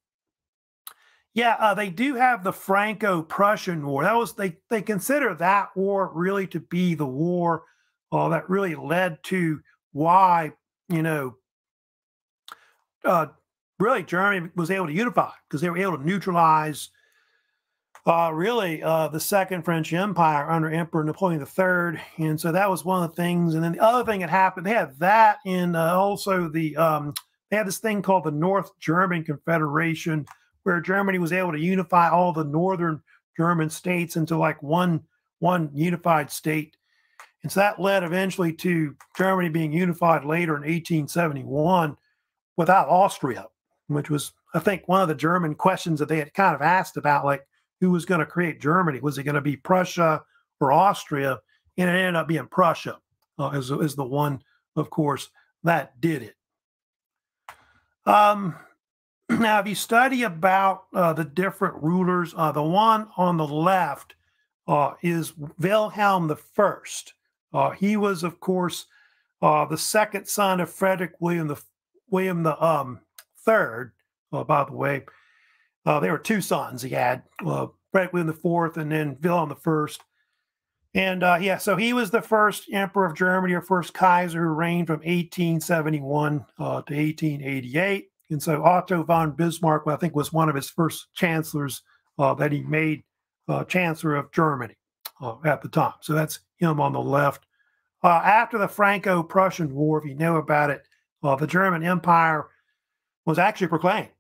yeah, uh, they do have the Franco-Prussian War. That was they, they consider that war really to be the war uh, that really led to why, you know, uh, really Germany was able to unify because they were able to neutralize Uh, really, uh, the Second French Empire under Emperor Napoleon the third. And so that was one of the things. And then the other thing that happened, they had that and uh, also the, um, they had this thing called the North German Confederation, where Germany was able to unify all the northern German states into like one, one unified state. And so that led eventually to Germany being unified later in eighteen seventy-one without Austria, which was, I think, one of the German questions that they had kind of asked about, like, who was going to create Germany? Was it going to be Prussia or Austria? And it ended up being Prussia uh, is, is the one, of course, that did it. Um, now, if you study about uh, the different rulers, uh, the one on the left uh, is Wilhelm the first. Uh, he was, of course, uh, the second son of Frederick William the, William the um, III, uh, by the way. Uh, there were two sons he had, uh, Frederick William the fourth and then Wilhelm the first. And uh, yeah, so he was the first emperor of Germany or first Kaiser who reigned from eighteen seventy-one uh, to eighteen eighty-eight. And so Otto von Bismarck, I think, was one of his first chancellors uh, that he made uh, Chancellor of Germany uh, at the time. So that's him on the left. Uh, after the Franco-Prussian War, if you know about it, uh, the German Empire was actually proclaimed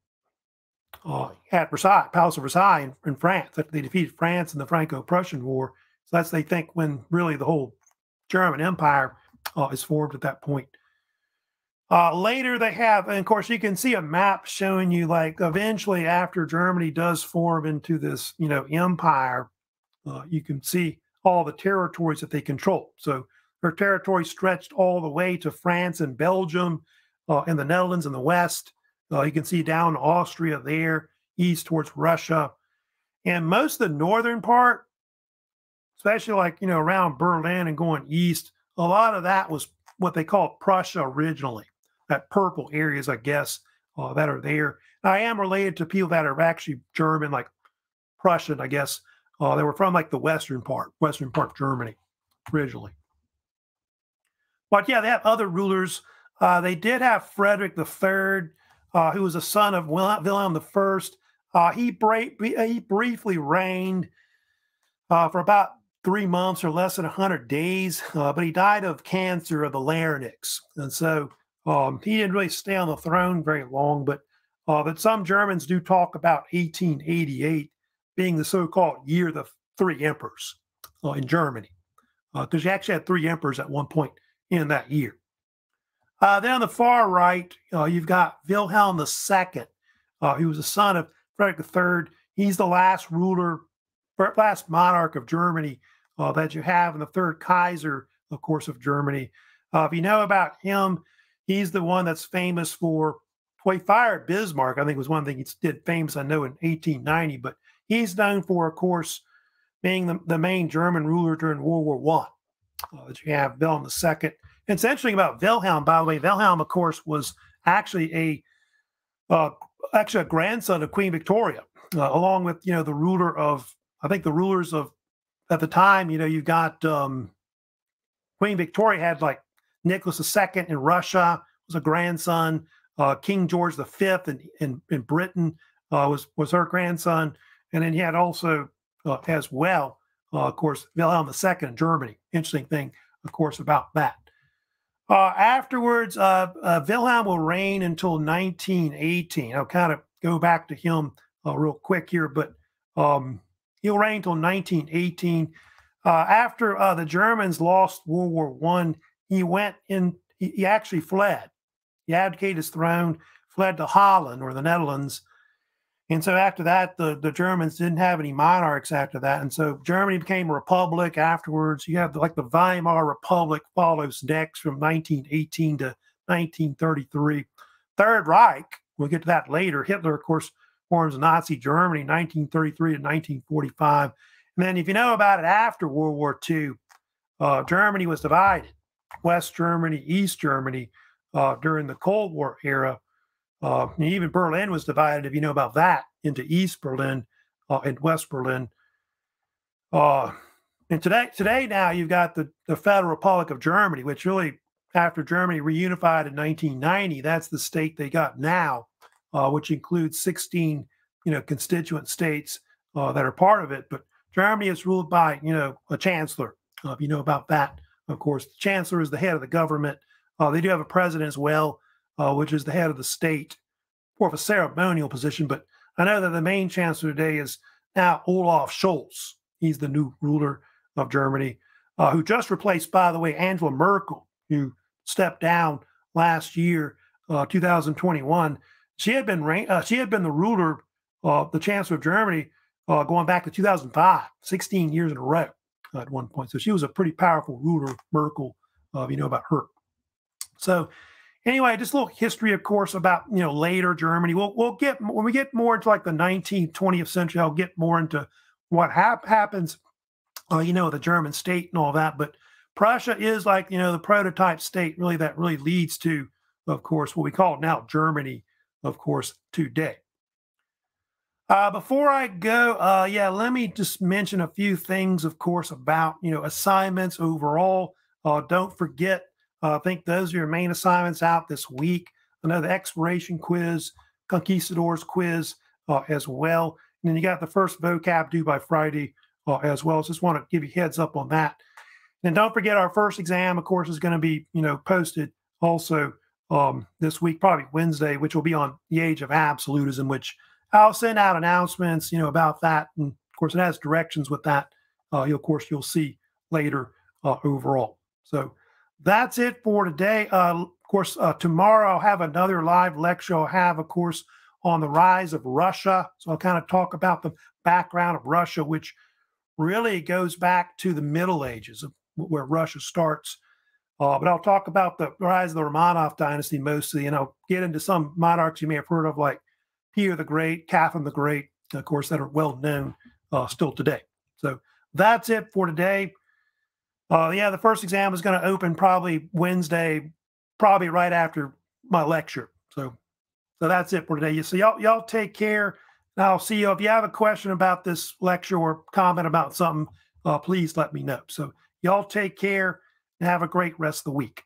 Uh, at Versailles, Palace of Versailles in, in France, after they defeated France in the Franco-Prussian War. So that's, they think, when really the whole German Empire uh, is formed at that point. Uh, later they have, and of course you can see a map showing you like eventually after Germany does form into this, you know, empire, uh, you can see all the territories that they control. So her territory stretched all the way to France and Belgium uh, and the Netherlands in the west. Uh, you can see down Austria there, east towards Russia. And most of the northern part, especially like, you know, around Berlin and going east, a lot of that was what they called Prussia originally. That purple areas, I guess, uh, that are there. I am related to people that are actually German, like Prussian, I guess. Uh, they were from like the western part, western part of Germany originally. But yeah, they have other rulers. Uh, they did have Frederick the third, uh, who was a son of Wilhelm the first. Uh, he, he briefly reigned uh, for about three months or less than one hundred days, uh, but he died of cancer of the larynx. And so Um, he didn't really stay on the throne very long, but uh, but some Germans do talk about eighteen eighty-eight being the so-called year of the three emperors uh, in Germany, because uh, you actually had three emperors at one point in that year. Uh, then on the far right, uh, you've got Wilhelm the second, uh, who was the son of Frederick the third. He's the last ruler, last monarch of Germany uh, that you have, and the third Kaiser, of course, of Germany. Uh, if you know about him, he's the one that's famous for, well, he fired Bismarck, I think was one thing he did famous, I know, in eighteen ninety. But he's known for, of course, being the, the main German ruler during World War One. Uh, that you have Wilhelm the second. And it's interesting about Wilhelm, by the way. Wilhelm, of course, was actually a uh, actually a grandson of Queen Victoria, uh, along with, you know, the ruler of, I think the rulers of, at the time, you know, you got um, Queen Victoria had like Nicholas the second in Russia was a grandson. Uh, King George the fifth in, in, in Britain uh, was, was her grandson. And then you had also, uh, as well, uh, of course, Wilhelm the second in Germany. Interesting thing, of course, about that. Uh, afterwards, uh, uh, Wilhelm will reign until nineteen eighteen. I'll kind of go back to him uh, real quick here, but um, he'll reign until nineteen eighteen. Uh, after uh, the Germans lost World War One, he went in, he actually fled. He abdicated his throne, fled to Holland or the Netherlands. And so after that, the, the Germans didn't have any monarchs after that. And so Germany became a republic afterwards. You have like the Weimar Republic follows next from nineteen eighteen to nineteen thirty-three. Third Reich, we'll get to that later. Hitler, of course, forms Nazi Germany, nineteen thirty-three to nineteen forty-five. And then if you know about it, after World War Two, uh, Germany was divided. West Germany, East Germany, uh, during the Cold War era. Uh, and even Berlin was divided, if you know about that, into East Berlin uh, and West Berlin. Uh, and today, today now you've got the, the Federal Republic of Germany, which really, after Germany reunified in nineteen ninety, that's the state they got now, uh, which includes sixteen, you know, constituent states uh, that are part of it. But Germany is ruled by, you know, a chancellor, uh, if you know about that. Of course, the chancellor is the head of the government. Uh, they do have a president as well, uh, which is the head of the state, more of a ceremonial position. But I know that the main chancellor today is now Olaf Scholz. He's the new ruler of Germany, uh, who just replaced, by the way, Angela Merkel, who stepped down last year, uh, two thousand twenty-one. She had been uh, she had been the ruler, uh, the chancellor of Germany, uh, going back to two thousand five, sixteen years in a row. At one point. So she was a pretty powerful ruler, Merkel, uh, you know, about her. So anyway, just a little history, of course, about, you know, later Germany. We'll, we'll get, when we get more into like the nineteenth, twentieth century, I'll get more into what hap happens, uh, you know, the German state and all that. But Prussia is like, you know, the prototype state really that really leads to, of course, what we call now Germany, of course, today. Uh, before I go, uh, yeah, let me just mention a few things, of course, about, you know, assignments overall. Uh, don't forget, uh, I think those are your main assignments out this week. I know the exploration quiz, conquistadors quiz uh, as well. And then you got the first vocab due by Friday uh, as well. So just want to give you heads up on that. And don't forget our first exam, of course, is going to be, you know, posted also um, this week, probably Wednesday, which will be on the age of absolutism, which I'll send out announcements, you know, about that. And of course, it has directions with that. Uh, you'll, of course, you'll see later uh, overall. So that's it for today. Uh, of course, uh, tomorrow I'll have another live lecture. I'll have, of course, on the rise of Russia. So I'll kind of talk about the background of Russia, which really goes back to the Middle Ages, where Russia starts. Uh, but I'll talk about the rise of the Romanov dynasty mostly, and I'll get into some monarchs you may have heard of, like Peter the Great, Catherine the Great, of course, that are well known uh, still today. So that's it for today. Uh, yeah, the first exam is going to open probably Wednesday, probably right after my lecture. So, so that's it for today. So y'all, y'all take care. And I'll see you. If you have a question about this lecture or comment about something, uh, please let me know. So y'all take care and have a great rest of the week.